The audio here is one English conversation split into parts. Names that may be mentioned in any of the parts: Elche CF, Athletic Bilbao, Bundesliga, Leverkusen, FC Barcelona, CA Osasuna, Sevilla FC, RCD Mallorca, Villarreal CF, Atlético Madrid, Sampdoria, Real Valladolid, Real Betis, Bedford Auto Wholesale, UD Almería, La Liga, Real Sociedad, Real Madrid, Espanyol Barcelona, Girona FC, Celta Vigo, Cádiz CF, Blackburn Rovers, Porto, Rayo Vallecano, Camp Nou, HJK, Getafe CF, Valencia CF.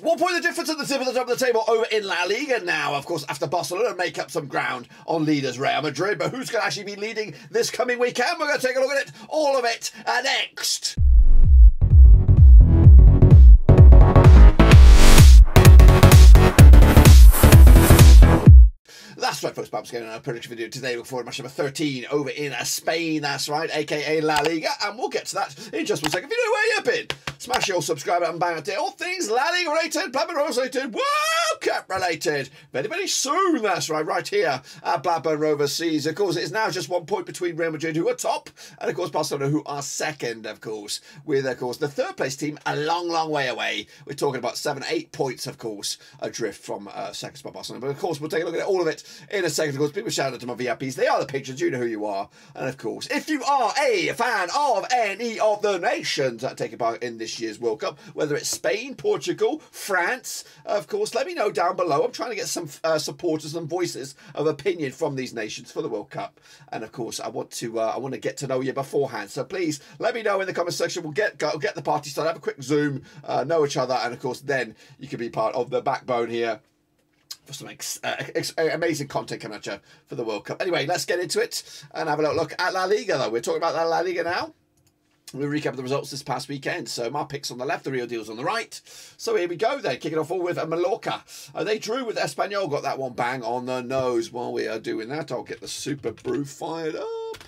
1 point of difference at the tip of the top of the table over in La Liga now, of course, after Barcelona make up some ground on leaders Real Madrid. But who's going to actually be leading this coming weekend? We're going to take a look at it, all of it, next. That's right, folks, Bob's getting our prediction video today before match number 13 over in Spain, that's right, a.k.a. La Liga, and we'll get to that in just 1 second. If you know where you've been, smash your subscribe button, bang out there, all things La Liga related, Blackburn Rovers related, World Cup related, very, very soon, that's right, right here at Blackburn Rovers season. Of course, it's now just 1 point between Real Madrid, who are top, and of course, Barcelona, who are second, of course, with, of course, the third place team a long, long way away. We're talking about 7, 8 points, of course, adrift from second spot Barcelona. But of course, we'll take a look at all of it in a second. Of course, people shout out to my VIPs. They are the patrons. You know who you are. And of course, if you are a fan of any of the nations that are taking part in this year's World Cup, whether it's Spain, Portugal, France, of course, let me know down below. I'm trying to get some supporters and voices of opinion from these nations for the World Cup. And of course, I want to get to know you beforehand. So please let me know in the comment section. We'll get the party started. Have a quick Zoom, know each other, and of course, then you can be part of the backbone here for some amazing content coming at you for the World Cup. Anyway, let's get into it and have a little look at La Liga, though. We're talking about La Liga now. We'll recap the results this past weekend. So my picks on the left, the real deals on the right. So here we go then, kicking off all with Mallorca. They drew with Espanyol, got that one bang on the nose. While we are doing that, I'll get the Super Brew fired up,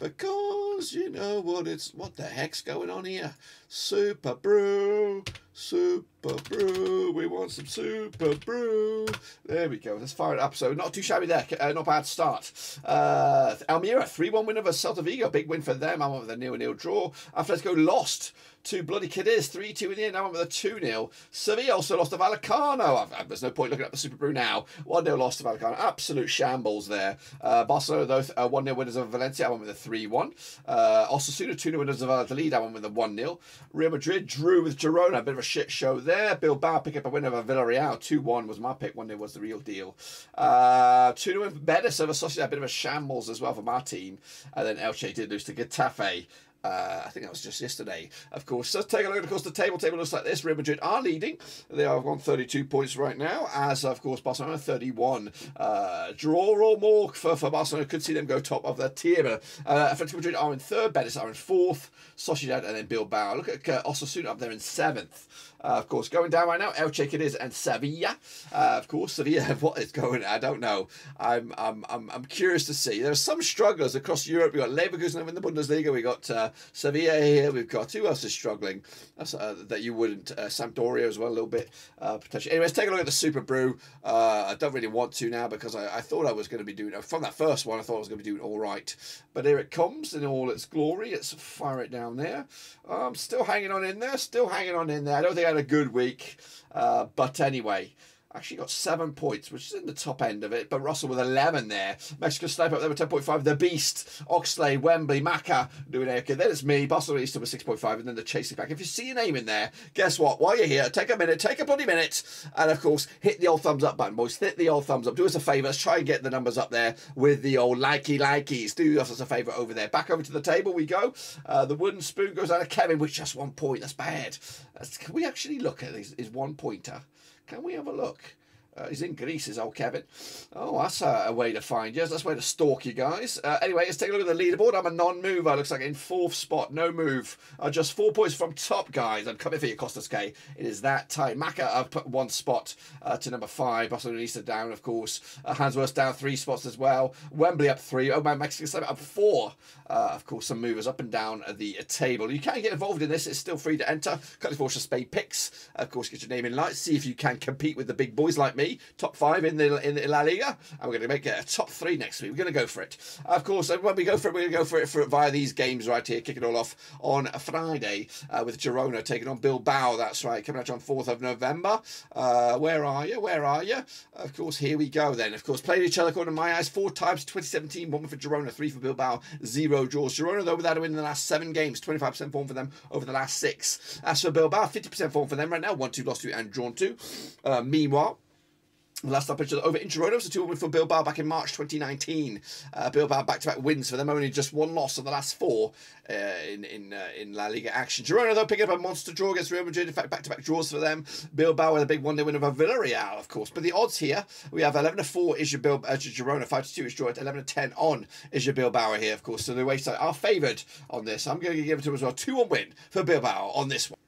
because you know what the heck's going on here. Super Brew. Super Brew, we want some Super Brew. There we go, let's fire it up. So not too shabby there, not bad start. Almeria, 3-1 win over Celta Vigo, big win for them. I went with a 0-0 draw. Atletico lost to bloody Cádiz, 3-2 in the end. I went with a 2-0. Sevilla also lost to Vallecano. There's no point looking up the Super Brew now. 1-0 loss to Vallecano, absolute shambles there. Barcelona, though, 1-0 winners of Valencia. I went with a 3-1. Osasuna, 2-0 winners of Valladolid. I went with a 1-0. Real Madrid drew with Girona, a bit of a shit show there. Bilbao pick up a win over Villarreal, 2-1 was my pick. 1-0 was the real deal. 2-0 win for Betis over Sociedad, a bit of a shambles as well for my team. And then Elche did lose to Getafe. I think that was just yesterday, of course. So let's take a look at, of course, the table. Table looks like this. Real Madrid are leading. They are on 32 points right now, as, of course, Barcelona 31. Draw or more for Barcelona. Could see them go top of the table. Atletico Madrid are in third. Betis are in fourth. Sociedad and then Bilbao. Look at Osasuna up there in seventh. Of course, going down right now, Elche, Cádiz, and Sevilla. Of course, Sevilla, what is going on? I don't know. I'm curious to see. There are some strugglers across Europe. We've got Leverkusen in the Bundesliga. We've got Sevilla here. We've got, who else is struggling? That's, that you wouldn't. Sampdoria as well, a little bit. Potentially. Anyways, take a look at the Super Brew. I don't really want to now, because I thought I was going to be doing, from that first one, I thought I was going to be doing all right. But here it comes in all its glory. Let's fire it down there. I'm still hanging on in there. Still hanging on in there. I don't think had a good week, but anyway, actually got 7 points, which is in the top end of it. But Russell with 11 there. Mexico Sniper up there with 10.5. The Beast, Oxley, Wembley, Maka doing okay. Then it's me, Barcelona East with 6.5, and then the chasing back. If you see your name in there, guess what? While you're here, take a minute, take a bloody minute, and of course, hit the old thumbs up button, boys. Hit the old thumbs up. Do us a favour. Let's try and get the numbers up there with the old likeys. Do us a favour over there. Back over to the table we go. The wooden spoon goes out of Kevin with just 1 point. That's bad. Can we actually look at this? Is 1 pointer? Can we have a look? He's in Greece, is old Kevin. Oh, that's a way to find you. That's a way to stalk you guys. Anyway, let's take a look at the leaderboard. I'm a non-mover. Looks like in fourth spot. No move. Just 4 points from top, guys. I'm coming for you, Costas K. It is that time. Maka up one spot to number 5. Barcelona Easter down, of course. Hansworth down 3 spots as well. Wembley up 3. Oh, man, Mexico Summit up 4. Of course, some movers up and down the table. You can get involved in this. It's still free to enter. Cut the Fortune Spade picks. Of course, get your name in lights. See if you can compete with the big boys like me. Top 5 in the La Liga, and we're going to make it a top 3 next week. We're going to go for it, of course. And when we go for it, we're going to go for it via these games right here. Kicking all off on Friday with Girona taking on Bilbao. That's right, coming out on 4th of November. Where are you? Where are you? Of course, here we go then. Of course, played each other according to my eyes 4 times. 2017, 1 for Girona, 3 for Bilbao, 0 draws. Girona though without a win in the last 7 games, 25% form for them over the last 6. As for Bilbao, 50% form for them right now. 1-2 lost to and drawn 2. Meanwhile, Last stoppage of over in Girona was a 2-1 win for Bilbao back in March 2019. Bilbao back-to-back wins for them, only just one loss of the last four in La Liga action. Girona, though, picking up a monster draw against Real Madrid. In fact, back-to-back draws for them. Bilbao with a big 1-0 win over Villarreal, of course. But the odds here, we have 11-4 is your Girona, 5-2 is draw, 11-10 on is your Bilbao here, of course. So the wayside are favoured on this. I'm going to give it to them as well. 2-1 win for Bilbao on this one.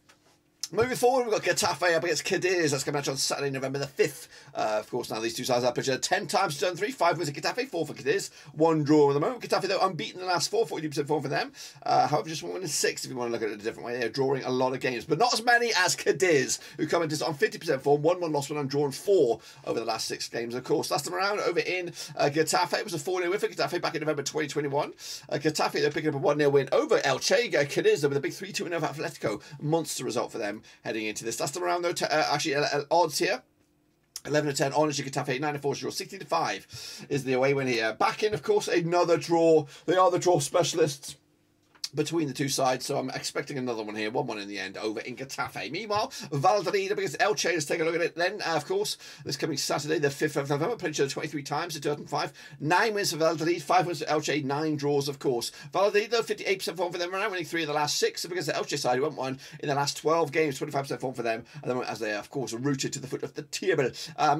Moving forward, we've got Getafe up against Cadiz. That's coming out on Saturday, November the 5th. Of course, now these two sides are pitched 10 times to turn 3. 5 wins for Getafe, 4 for Cadiz. 1 draw at the moment. Getafe, though, unbeaten in the last 4, 42% form for them. However, just 1 win and 6 if you want to look at it a different way. They're drawing a lot of games, but not as many as Cadiz, who come into this on 50% form. 1-1 loss, 1 undrawn, 4 over the last 6 games, of course. Last time around, over in Getafe, it was a 4-0 win for Getafe back in November 2021. Getafe, they're picking up a 1-0 win over Elche. Cadiz, though, with a big 3-2 win over Atletico. Monster result for them heading into this. Last time around, though, actually, odds here. 11-10 on to Getafe, 9-4 draw, 16-5 is the away win here. Back in, of course, another draw. They are the draw specialists between the two sides, so I'm expecting another one here. 1-1 in the end over in Getafe. Meanwhile, Valladolid against Elche. Let's take a look at it then. Of course, this coming Saturday, the 5th of November, played each other 23 times in 2005. 9 wins for Valladolid, 5 wins for Elche, 9 draws, of course. Valladolid, though, 58% form for them right now, winning 3 of the last 6. Against the Elche side, who won 1 in the last 12 games, 25% form for them, and then as they are, of course, rooted to the foot of the table.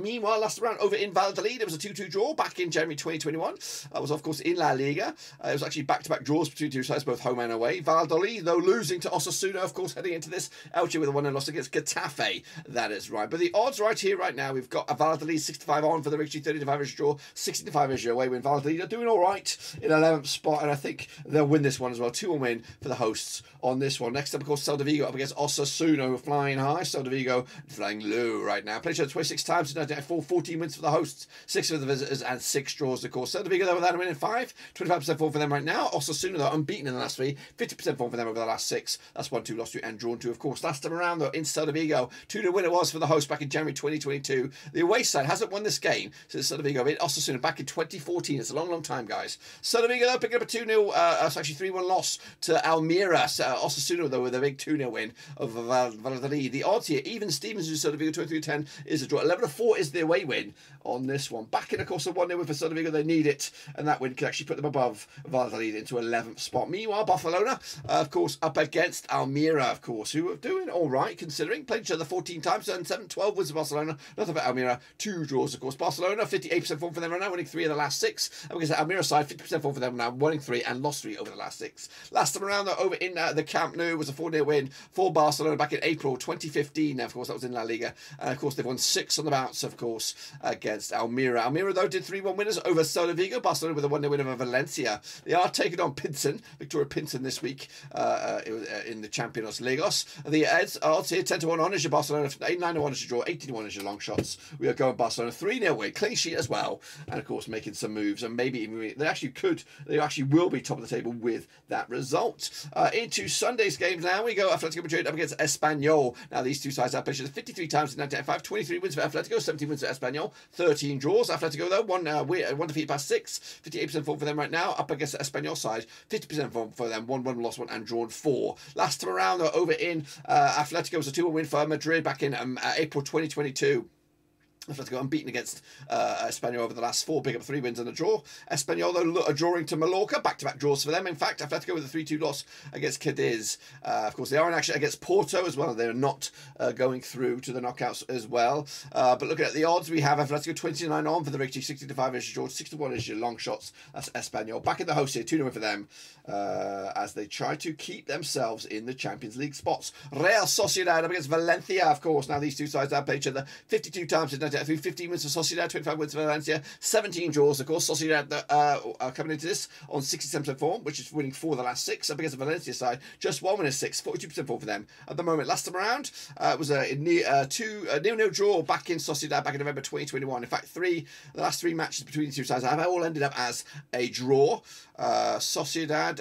Meanwhile, last round over in Valladolid, it was a 2-2 draw back in January 2021. That was, of course, in La Liga. It was actually back-to-back draws between two sides, both home and away. Valladolid, though, losing to Osasuna, of course, heading into this. Elche with a 1-0 loss against Getafe. That is right. But the odds right here, right now, we've got a Valladolid 6-5 on for the victory, 30-5 as draw, 16-5 as your away win. Valladolid are doing all right in 11th spot, and I think they'll win this one as well. 2-1 win for the hosts on this one. Next up, of course, Celta Vigo up against Osasuna, who are flying high. Celta Vigo flying low right now. Played each other 26 times in 1994, 14 wins for the hosts, 6 for the visitors, and 6 draws, of course. Celta Vigo, though, without a win in 5, 25% form for them right now. Osasuna, though, unbeaten in the last 50% form for them over the last 6. That's 1-2 lost to and drawn to, of course. Last time around, though, in Celta Vigo, 2-0 win it was for the host back in January 2022. The away side hasn't won this game since Celta Vigo beat Osasuna back in 2014. It's a long, long time, guys. Celta Vigo, though, picking up a 2-0, actually 3-1 loss to Almira. Osasuna, though, with a big 2-0 win over Valladolid. The odds here, even Stevens to Celta Vigo, 23-10 is a draw. 11-4 is the away win on this one. Back in, of course, a 1-0 win for Celta Vigo. They need it, and that win can actually put them above Valladolid into 11th spot. Meanwhile, Barcelona, of course, up against Almira, of course, who are doing all right, considering. Played each other 14 times, 7, 12 wins for Barcelona, nothing for Almira, 2 draws, of course. Barcelona, 58% form for them right now, winning 3 of the last 6. And against the Almira side, 50% form for them now, winning 3 and lost 3 over the last 6. Last time around, though, over in the Camp Nou, was a 4-0 win for Barcelona back in April 2015. Now, of course, that was in La Liga. And, of course, they've won 6 on the bounce, of course, against Almira. Almira, though, did 3-1 winners over Celta Vigo. Barcelona with a 1-0 win over Valencia. They are taking on Pinson, Victoria Pinson this week in the Champions Ligos. The odds here, 10-1 on is your Barcelona, 9-1 is your draw, 18-1 is your long shots. We are going Barcelona 3-0 win, clean sheet as well, and of course making some moves, and maybe even they actually will be top of the table with that result. Into Sunday's games now, we go Atletico Madrid up against Espanyol. Now these two sides have played 53 times in 1995, 23 wins for Atletico, 17 wins for Espanyol, 13 draws. Atletico, though, one defeat past 6, 58% form for them right now. Up against the Espanyol side, 50% form for them, 1-1 lost 1 and drawn 4. Last time around, though, over in Atletico, was a 2-1 win for Madrid back in April 2022. Atletico unbeaten against Espanyol over the last 4, pick up 3 wins and a draw. Espanyol, though, are drawing to Mallorca, back-to-back draws for them. In fact, Atletico with a 3-2 loss against Cadiz. Of course, they are in action against Porto as well. They are not going through to the knockouts as well. But looking at the odds, we have Atletico 29 on for the victory, 60-5 is your draw, 61 is your long shots. That's Espanyol. Back in the host here, 2-0 for them as they try to keep themselves in the Champions League spots. Real Sociedad up against Valencia, of course. Now, these two sides have played each other 52 times in 15 wins for Sociedad, 25 wins for Valencia, 17 draws, of course. Sociedad are coming into this on 67% form, which is winning 4 of the last 6. Up against the Valencia side, just 1 win is 6, 42% form for them at the moment. Last time around, it was a 0-0 draw back in Sociedad back in November 2021. In fact, the last 3 matches between the two sides have all ended up as a draw. Sociedad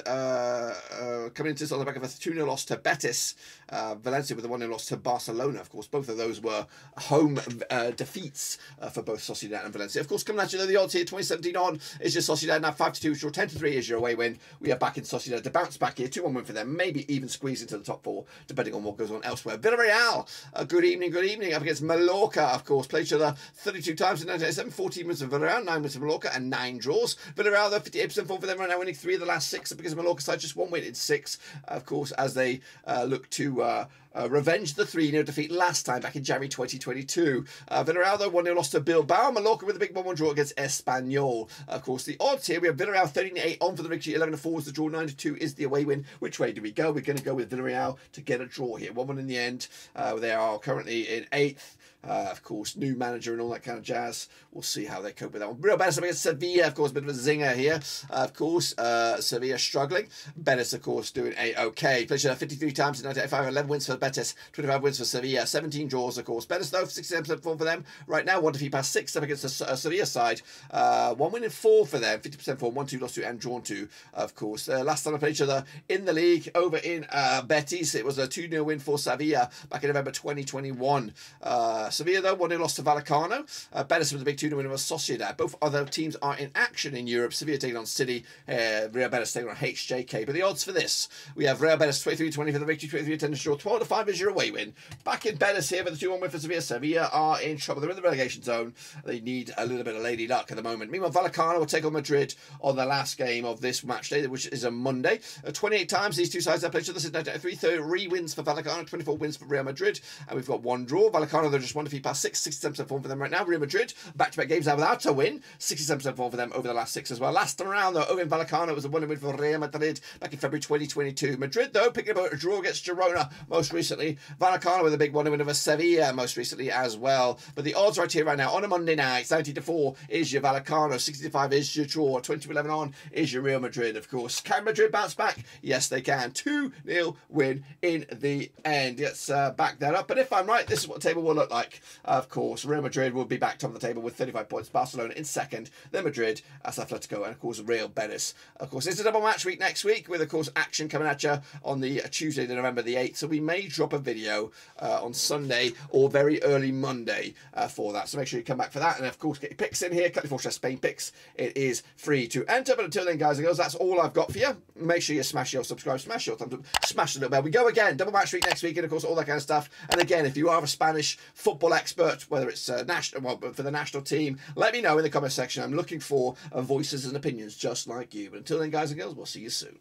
coming into this on the back of a 2-0 loss to Betis. Valencia with a 1-0 loss to Barcelona, of course. Both of those were home defeats defeats for both Sociedad and Valencia. Of course, coming at you, the odds here, 2017 on is your Sociedad, now 5-2 is your 10-3 is your away win. We are back in Sociedad to bounce back here, 2-1 win for them, maybe even squeeze into the top four, depending on what goes on elsewhere. Villarreal, good evening, up against Mallorca, of course, played each other 32 times in 1987, 14 wins for Villarreal, 9 wins for Mallorca, and 9 draws. Villarreal, though, 58% for them, are now winning 3 of the last 6, because Mallorca side just 1 win in 6, of course, as they look to revenge the 3-0 defeat last time back in January 2022. Villarreal, though, 1-0 lost to Bilbao. Mallorca with a big 1-1 draw against Espanyol. Of course, the odds here, we have Villarreal 13-8 on for the victory, 11-4 is the draw, 9-2 is the away win. Which way do we go? We're going to go with Villarreal to get a draw here. 1-1 in the end. They are currently in 8th. Of course, new manager and all that kind of jazz. We'll see how they cope with that one. Real Betis against Sevilla, of course, a bit of a zinger here. Of course, Sevilla struggling. Betis, of course, doing a-okay. Played 53 times in 1985, 11 wins for Betis, 25 wins for Sevilla, 17 draws, of course. Betis, though, 67% form for them. Right now, 1-defeat past 6 up against the Sevilla side. 1 win in 4 for them, 50% form, 1-2, lost to, and drawn to, of course. Last time they played each other in the league, over in Betis, it was a 2-0 win for Sevilla back in November 2021. Sevilla, though, 1-0 loss to Vallecano. Betis was a big 2-0 win over Sociedad. Both other teams are in action in Europe. Sevilla taking on City, Real Betis taking on HJK. But the odds for this, we have Real Betis 23-20 for the victory, 23-10 to draw, 12-5 is your away win. Back in Betis here with the 2-1 win for Sevilla. Sevilla are in trouble. They're in the relegation zone. They need a little bit of lady luck at the moment. Meanwhile, Vallecano will take on Madrid on the last game of this match day, which is a Monday. 28 times these two sides have played each other since 1993. 3 wins for Vallecano, 24 wins for Real Madrid. And we've got 1 draw. Vallecano, they're just 1-defeat past 6, 67% form for them right now. Real Madrid, back-to-back games now without a win, 67% form for them over the last 6 as well. Last time around, though, Owen Vallecano was a 1-win for Real Madrid back in February 2022. Madrid, though, picking up a draw against Girona most recently. Vallecano with a big 1-win over Sevilla most recently as well. But the odds right here right now on a Monday night, 90-4 is your Vallecano, 65 is your draw, 20-11 on is your Real Madrid, of course. Can Madrid bounce back? Yes, they can. 2-0 win in the end. Let's back that up. But if I'm right, this is what the table will look like. Of course, Real Madrid will be back top of the table with 35 points. Barcelona in second, then Madrid, as Atletico, and of course Real Betis. Of course, it's a double match week next week with, of course, action coming at you on the Tuesday, November the 8th. So we may drop a video on Sunday or very early Monday for that. So make sure you come back for that, and of course get your picks in here. Cutting Fortress Spain picks. It is free to enter. But until then, guys and girls, that's all I've got for you. Make sure you smash your subscribe, smash your thumbs up, smash the little bell. We go again, double match week next week, and of course all that kind of stuff. And again, if you are a Spanish football expert, whether it's national, well, for the national team, let me know in the comment section. I'm looking for voices and opinions just like you. But until then, guys and girls, we'll see you soon.